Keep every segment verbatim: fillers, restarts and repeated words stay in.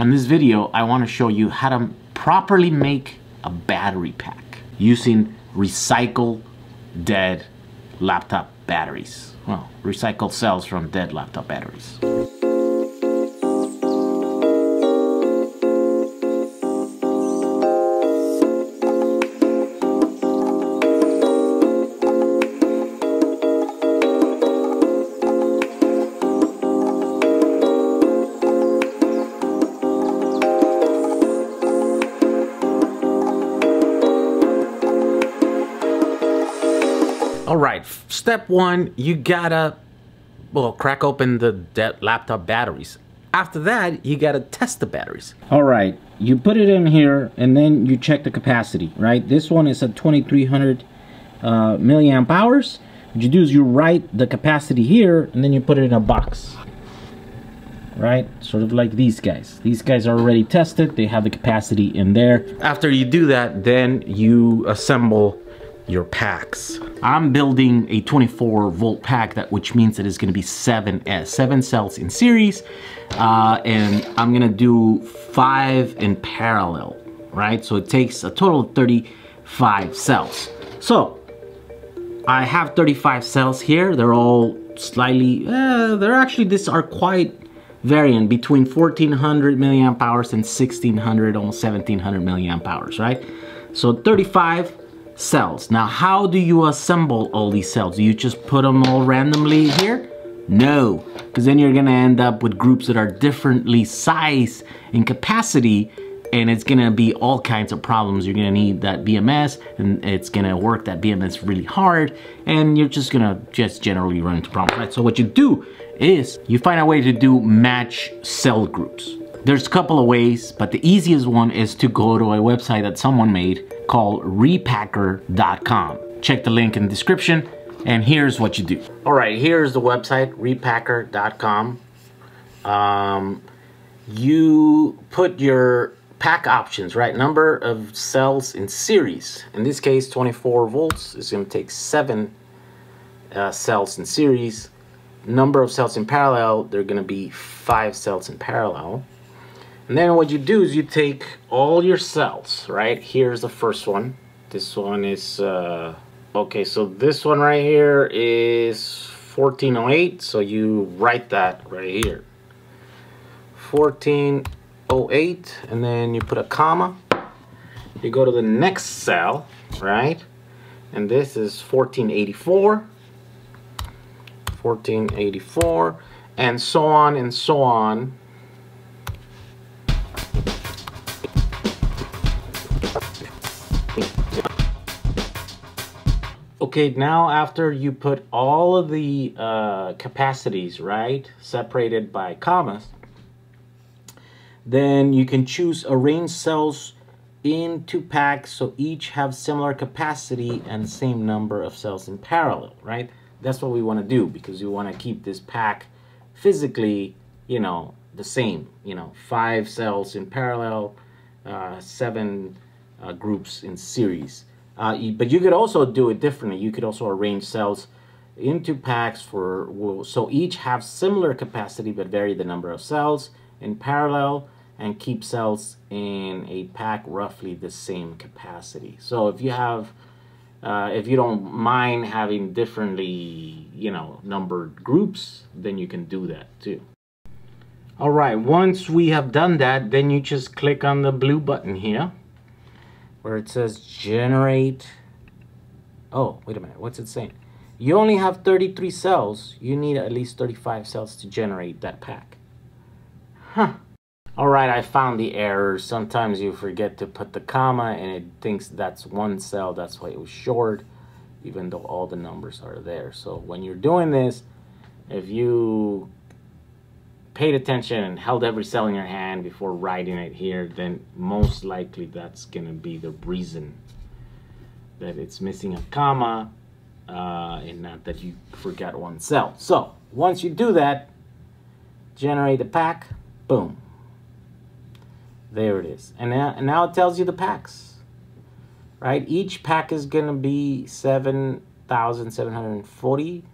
In this video, I want to show you how to properly make a battery pack using recycled dead laptop batteries. Well, recycled cells from dead laptop batteries. All right, step one, you gotta, well, crack open the dead laptop batteries. After that, you gotta test the batteries. All right, you put it in here and then you check the capacity, right? This one is at twenty-three hundred uh, milliamp hours. What you do is you write the capacity here and then you put it in a box, right? Sort of like these guys. These guys are already tested. They have the capacity in there. After you do that, then you assemble your packs. I'm building a twenty-four volt pack, that which means it is going to be seven seven cells in series, uh, and I'm gonna do five in parallel, right? So it takes a total of thirty-five cells. So I have thirty-five cells here. They're all slightly, uh, they're actually, these are quite variant between fourteen hundred milliamp hours and sixteen hundred, almost seventeen hundred milliamp hours, right? So thirty-five cells. Now, how do you assemble all these cells? Do you just put them all randomly here? No, because then you're gonna end up with groups that are differently sized in capacity, and it's gonna be all kinds of problems. You're gonna need that B M S, and it's gonna work that B M S really hard, and you're just gonna just generally run into problems, right? So what you do is you find a way to do match cell groups. There's a couple of ways, but the easiest one is to go to a website that someone made called repackr dot com. Check the link in the description, and here's what you do. All right, here's the website, repackr dot com. Um, you put your pack options, right? Number of cells in series. In this case, twenty-four volts is gonna take seven uh, cells in series. Number of cells in parallel, they're gonna be five cells in parallel. And then what you do is you take all your cells, right? Here's the first one. This one is, uh, okay, so this one right here is fourteen oh eight. So you write that right here. fourteen oh eight, and then you put a comma. You go to the next cell, right? And this is fourteen eighty-four. fourteen eighty-four, and so on and so on. Okay, now after you put all of the uh, capacities, right, separated by commas, then you can choose arrange cells into packs so each have similar capacity and same number of cells in parallel, right? That's what we want to do, because you want to keep this pack physically, you know, the same, you know, five cells in parallel, uh, seven uh, groups in series. Uh, but you could also do it differently. You could also arrange cells into packs for, so each have similar capacity but vary the number of cells in parallel and keep cells in a pack roughly the same capacity. So if you have, uh, if you don't mind having differently, you know, numbered groups, then you can do that too. All right, once we have done that, then you just click on the blue button here, where it says generate. Oh, wait a minute, what's it saying? You only have thirty-three cells. You need at least thirty-five cells to generate that pack. Huh. All right, I found the error. Sometimes you forget to put the comma and it thinks that's one cell. That's why it was short, even though all the numbers are there. So when you're doing this, if you paid attention and held every cell in your hand before writing it here, then most likely that's gonna be the reason that it's missing a comma, uh, and not that you forgot one cell. So once you do that, generate the pack, boom. There it is. And now, and now it tells you the packs, right? Each pack is gonna be seven thousand seven hundred forty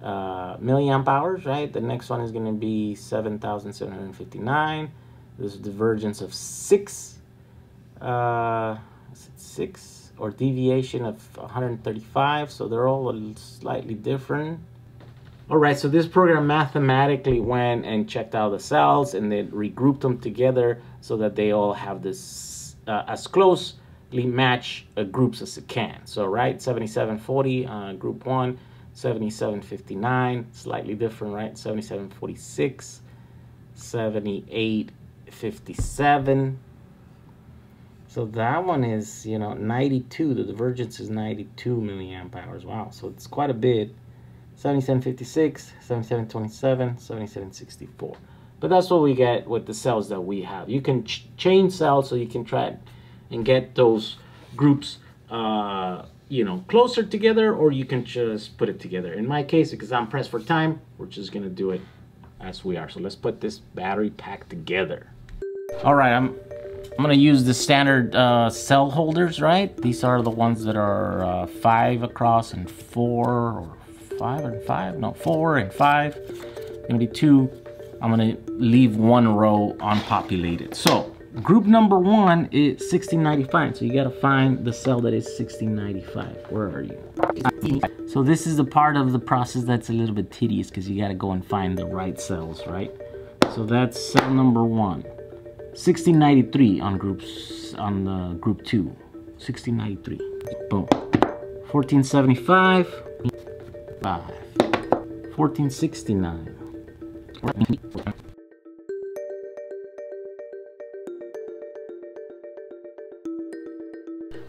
uh milliamp hours, right? The next one is going to be seven thousand seven hundred fifty-nine, There's a divergence of six, uh, is it six, or deviation of one hundred thirty-five. So they're all a little slightly different. All right, so this program mathematically went and checked out the cells and then regrouped them together so that they all have this uh, as closely match uh, groups as it can. So, right, seventy-seven forty, uh, group one, seventy-seven fifty-nine, slightly different, right? seventy-seven forty-six, seventy-eight fifty-seven. So that one is, you know, ninety-two. The divergence is ninety-two milliamp hours. Wow, so it's quite a bit. seventy-seven fifty-six, seventy-seven twenty-seven, seventy-seven sixty-four. But that's what we get with the cells that we have. You can ch change cells, so you can try and get those groups, uh, you know, closer together, or you can just put it together. In my case, because I'm pressed for time, we're just gonna do it as we are. So let's put this battery pack together. All right, I'm I'm gonna use the standard uh, cell holders, right? These are the ones that are uh, five across and four, or five and five, no, four and five. It's gonna be two. I'm gonna leave one row unpopulated. So group number one is sixteen ninety-five. So you gotta find the cell that is sixteen ninety-five. Where are you? So this is the part of the process that's a little bit tedious because you gotta go and find the right cells, right? So that's cell number one. sixteen ninety-three on groups, on the group two. sixteen ninety-three, boom. fourteen seventy-five. Five, fourteen sixty-nine,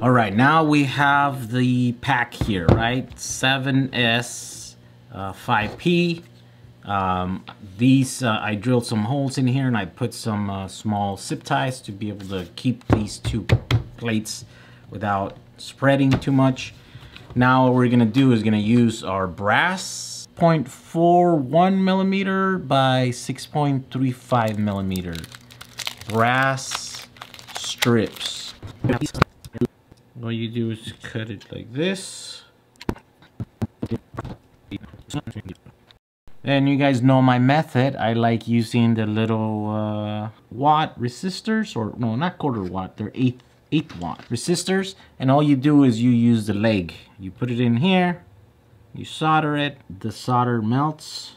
all right, now we have the pack here, right? seven S, uh, five P. Um, these, uh, I drilled some holes in here and I put some uh, small zip ties to be able to keep these two plates without spreading too much. Now what we're gonna do is gonna use our brass zero point four one millimeter by six point three five millimeter brass strips. All you do is cut it like this. And you guys know my method. I like using the little uh, watt resistors, or no, not quarter watt, they're eighth. eight watt resistors, and all you do is you use the leg. You put it in here, you solder it, the solder melts.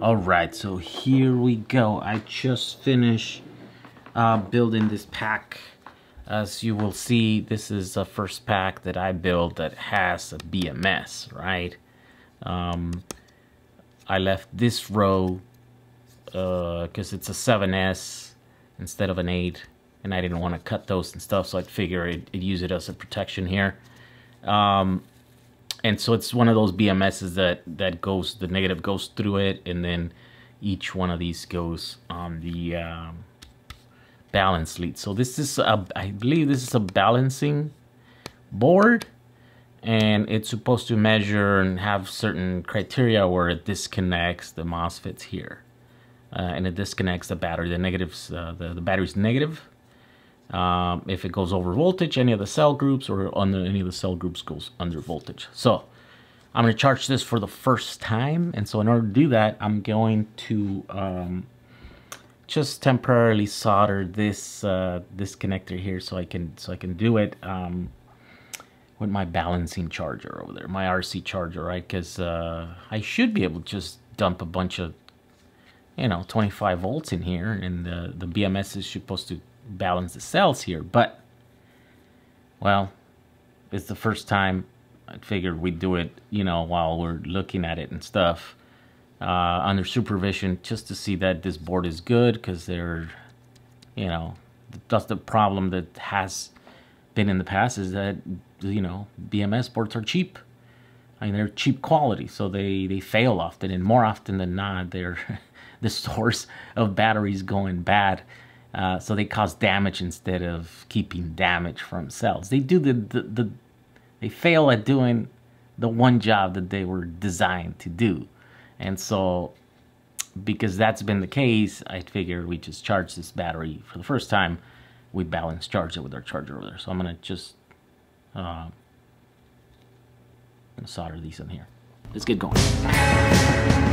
All right, so here we go. I just finished uh, building this pack. As you will see, this is the first pack that I built that has a B M S, right? Um, I left this row because uh, it's a seven S instead of an eight, and I didn't want to cut those and stuff, so I'd figure it, it'd use it as a protection here. Um, And so it's one of those B M Ss that, that goes, the negative goes through it, and then each one of these goes on the um, balance lead. So this is, a, I believe this is a balancing board, and it's supposed to measure and have certain criteria where it disconnects the MOSFETs here. Uh, and it disconnects the battery, the negatives, uh, the, the battery's negative. Um, if it goes over voltage, any of the cell groups, or under any of the cell groups goes under voltage. So I'm going to charge this for the first time. And so in order to do that, I'm going to um, just temporarily solder this uh, this connector here, so I can so I can do it um, with my balancing charger over there, my R C charger, right? Because uh, I should be able to just dump a bunch of, you know, twenty-five volts in here, and the the B M S is supposed to balance the cells here, but well, it's the first time. I figured we'd do it, you know, while we're looking at it and stuff, uh, under supervision, just to see that this board is good, because they're, you know, that's the problem that has been in the past is that, you know, B M S boards are cheap. I mean, they're cheap quality, so they, they fail often, and more often than not, they're the source of batteries going bad. Uh, so they cause damage instead of keeping damage from cells. They do the, the, the they fail at doing the one job that they were designed to do. And so, because that's been the case, I figured we just charge this battery for the first time. We balance charge it with our charger over there. So I'm gonna just uh, gonna solder these in here. Let's get going.